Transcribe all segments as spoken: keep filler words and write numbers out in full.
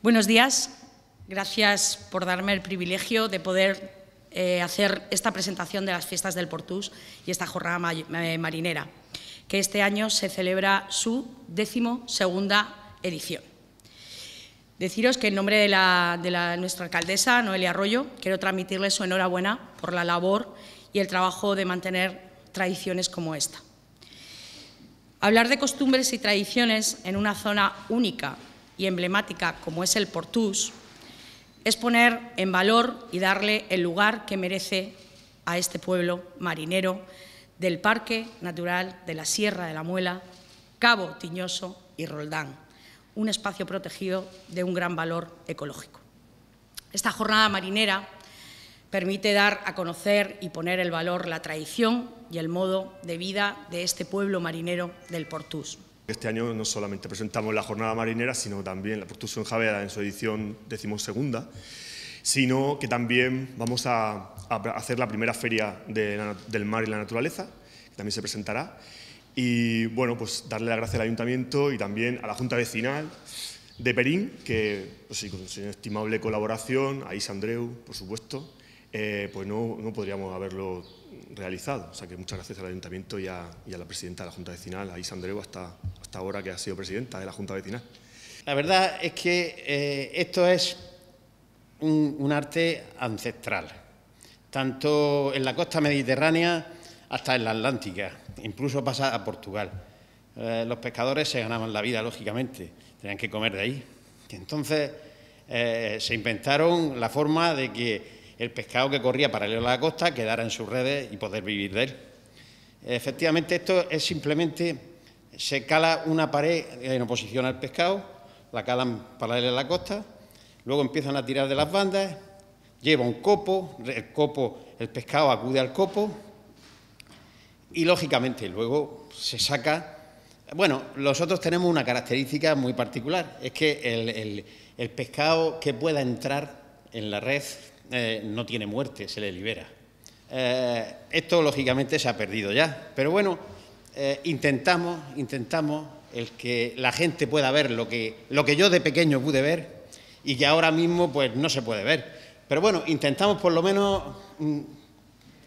Buenos días. Gracias por darme el privilegio de poder eh, hacer esta presentación de las fiestas del Portús y esta jornada ma marinera, que este año se celebra su décimo segunda edición. Deciros que en nombre de, la, de la, nuestra alcaldesa, Noelia Arroyo, quiero transmitirles su enhorabuena por la labor y el trabajo de mantener tradiciones como esta. Hablar de costumbres y tradiciones en una zona única y emblemática como es el Portús es poner en valor y darle el lugar que merece a este pueblo marinero del Parque Natural de la Sierra de la Muela, Cabo Tiñoso y Roldán, un espacio protegido de un gran valor ecológico. Esta jornada marinera permite dar a conocer y poner en valor la tradición y el modo de vida de este pueblo marinero del Portús. Este año no solamente presentamos la jornada marinera, sino también la Portusium Jábega en su edición decimosegunda, sino que también vamos a, a hacer la primera feria de la, del mar y la naturaleza, que también se presentará, y bueno, pues darle las gracias al Ayuntamiento y también a la Junta Vecinal de Perín, que pues, con su inestimable colaboración, a Isa Andreu, por supuesto, eh, pues no, no podríamos haberlo realizado. O sea que muchas gracias al Ayuntamiento y a, y a la presidenta de la Junta Vecinal, a Isa Andreu, hasta, hasta ahora que ha sido presidenta de la Junta Vecinal. La verdad es que eh, esto es un, un arte ancestral, tanto en la costa mediterránea hasta en la Atlántica, incluso pasa a Portugal. Eh, los pescadores se ganaban la vida, lógicamente, tenían que comer de ahí. Entonces eh, se inventaron la forma de que el pescado que corría paralelo a la costa quedara en sus redes y poder vivir de él. Efectivamente, esto es simplemente, se cala una pared en oposición al pescado, la calan paralela a la costa, luego empiezan a tirar de las bandas, lleva un copo, el copo, el pescado acude al copo y, lógicamente, luego se saca. Bueno, nosotros tenemos una característica muy particular, es que el, el, el pescado que pueda entrar en la red Eh, no tiene muerte, se le libera. Eh, esto, lógicamente, se ha perdido ya, pero bueno, eh, intentamos, intentamos el que la gente pueda ver lo que, lo que yo de pequeño pude ver y que ahora mismo pues no se puede ver. Pero bueno, intentamos por lo menos mm,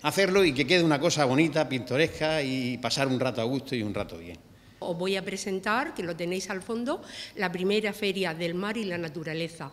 hacerlo y que quede una cosa bonita, pintoresca y pasar un rato a gusto y un rato bien. Os voy a presentar, que lo tenéis al fondo, la primera feria del mar y la naturaleza.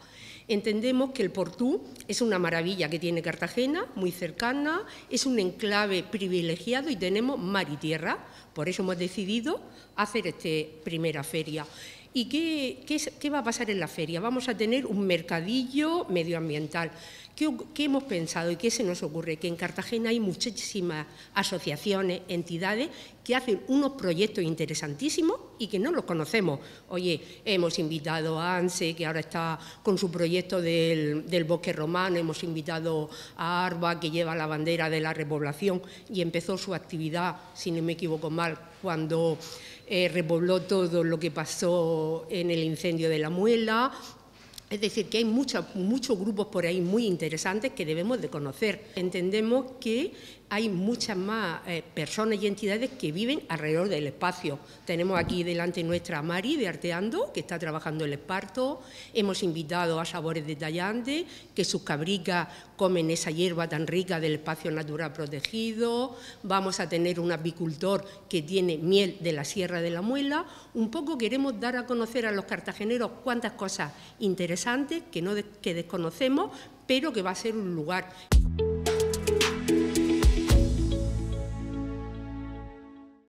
Entendemos que el Portús es una maravilla que tiene Cartagena, muy cercana, es un enclave privilegiado y tenemos mar y tierra. Por eso hemos decidido hacer esta primera feria. ¿Y qué, qué, qué va a pasar en la feria? Vamos a tener un mercadillo medioambiental. ¿Qué, qué hemos pensado y qué se nos ocurre? Que en Cartagena hay muchísimas asociaciones, entidades que hacen unos proyectos interesantísimos y que no los conocemos. Oye, hemos invitado a ANSE, que ahora está con su proyecto del, del Bosque Romano, hemos invitado a ARBA, que lleva la bandera de la repoblación y empezó su actividad, si no me equivoco mal, cuando eh, repobló todo lo que pasó en el incendio de la Muela. Es decir, que hay mucha, muchos grupos por ahí muy interesantes que debemos de conocer. Entendemos que hay muchas más eh, personas y entidades que viven alrededor del espacio. Tenemos aquí delante nuestra Mari de Arteando, que está trabajando el esparto. Hemos invitado a Sabores de Tallante, que sus cabricas comen esa hierba tan rica del espacio natural protegido. Vamos a tener un apicultor que tiene miel de la Sierra de la Muela. Un poco queremos dar a conocer a los cartageneros cuántas cosas interesantes que, no de, que desconocemos, pero que va a ser un lugar.